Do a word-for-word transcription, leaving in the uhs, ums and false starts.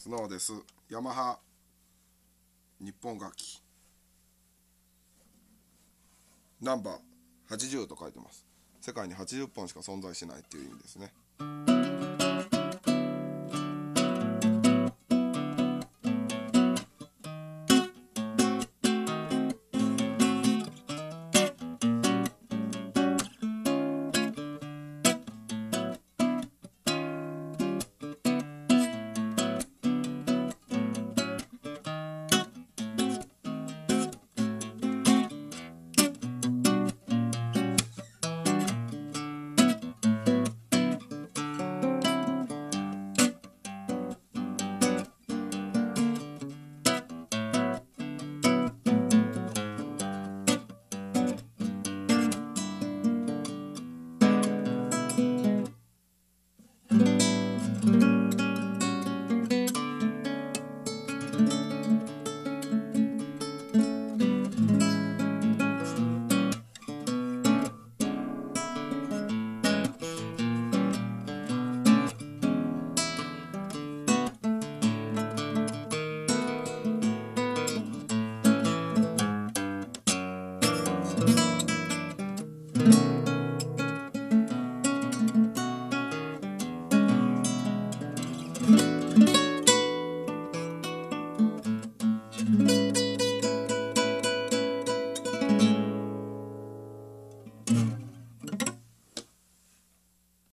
スノーです。ヤマハ日本楽器ナンバーはちじゅうと書いてます。世界にはちじゅっぽんしか存在しないっていう意味ですね。